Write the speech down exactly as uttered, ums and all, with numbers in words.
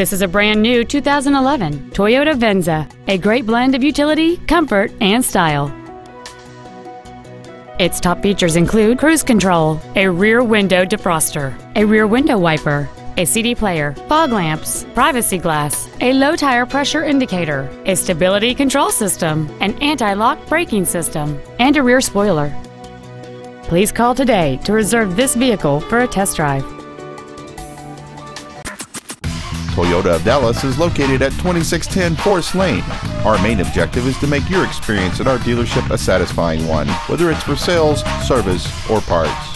This is a brand-new two thousand eleven Toyota Venza, a great blend of utility, comfort, and style. Its top features include cruise control, a rear window defroster, a rear window wiper, a C D player, fog lamps, privacy glass, a low tire pressure indicator, a stability control system, an anti-lock braking system, and a rear spoiler. Please call today to reserve this vehicle for a test drive. Toyota of Dallas is located at twenty-six ten Forest Lane. Our main objective is to make your experience at our dealership a satisfying one, whether it's for sales, service, or parts.